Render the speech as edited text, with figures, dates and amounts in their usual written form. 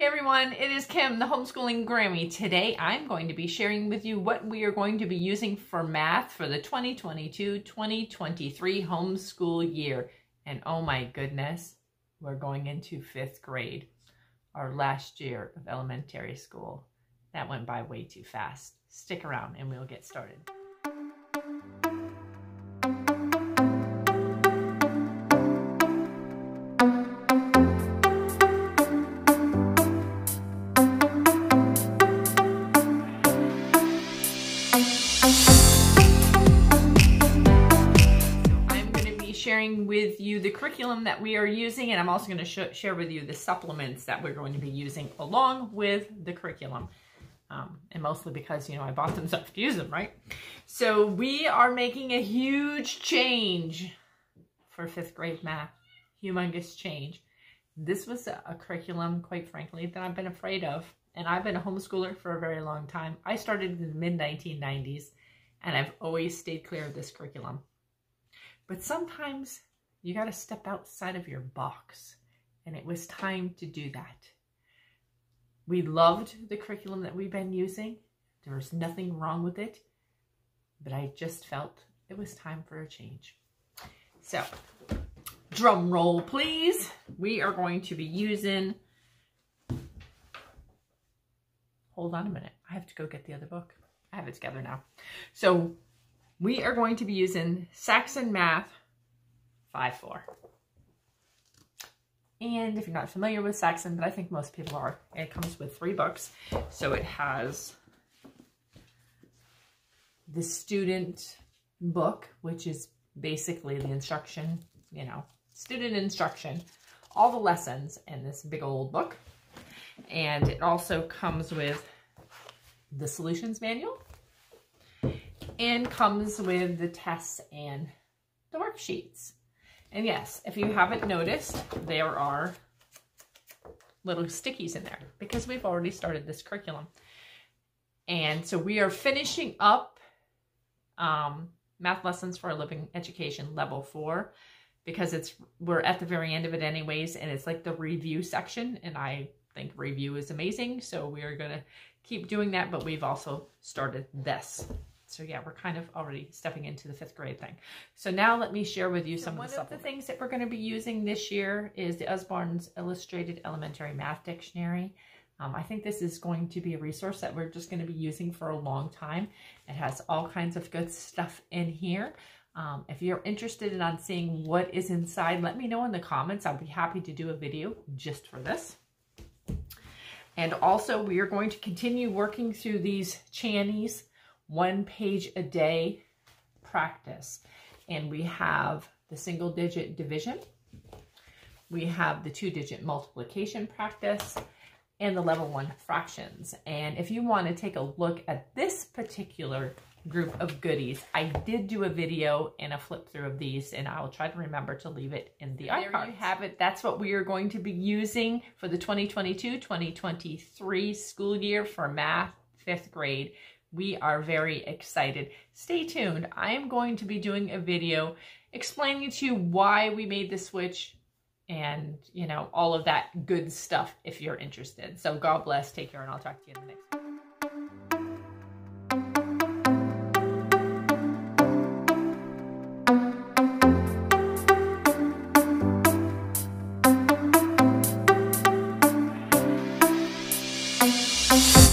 Hey everyone, it is Kim, the Homeschooling Grammy. Today I'm going to be sharing with you what we are going to be using for math for the 2022-2023 homeschool year. And oh my goodness, we're going into fifth grade, our last year of elementary school. That went by way too fast. Stick around and we'll get started. With you the curriculum that we are using, and I'm also going to share with you the supplements that we're going to be using along with the curriculum, and mostly because, you know, I bought them so I have to use them, right? So we are making a huge change for fifth grade math, humongous change. This was a curriculum, quite frankly, that I've been afraid of, and I've been a homeschooler for a very long time. I started in the mid-1990s, and I've always stayed clear of this curriculum. But sometimes you got to step outside of your box, and it was time to do that. We loved the curriculum that we've been using. There was nothing wrong with it, but I just felt it was time for a change. So, drum roll please. We are going to be using, hold on a minute, I have to go get the other book. I have it together now. So we are going to be using Saxon Math 5-4. And if you're not familiar with Saxon, but I think most people are, it comes with three books. So it has the student book, which is basically the instruction, you know, student instruction, all the lessons in this big old book. And it also comes with the solutions manual, and comes with the tests and the worksheets. And yes, if you haven't noticed, there are little stickies in there because we've already started this curriculum. And so we are finishing up Math Lessons for a Living Education Level 4 because we're at the very end of it anyways, and it's like the review section, and I think review is amazing. So we are gonna keep doing that, but we've also started this. So yeah, we're kind of already stepping into the fifth grade thing. So now let me share with you some of the supplements. One of the things that we're going to be using this year is the Usborne's Illustrated Elementary Math Dictionary. I think this is going to be a resource that we're just going to be using for a long time. It has all kinds of good stuff in here. If you're interested in seeing what is inside, let me know in the comments. I'll be happy to do a video just for this. And also we are going to continue working through these Channies, one page a day practice. And we have the single digit division. We have the two digit multiplication practice and the level 1 fractions. And if you want to take a look at this particular group of goodies, I did do a video and a flip through of these, and I'll try to remember to leave it in the iCards. There you have it. That's what we are going to be using for the 2022-2023 school year for math, fifth grade. We are very excited. Stay tuned. I am going to be doing a video explaining to you why we made the switch and, you know, all of that good stuff if you're interested. So God bless, take care, and I'll talk to you in the next video.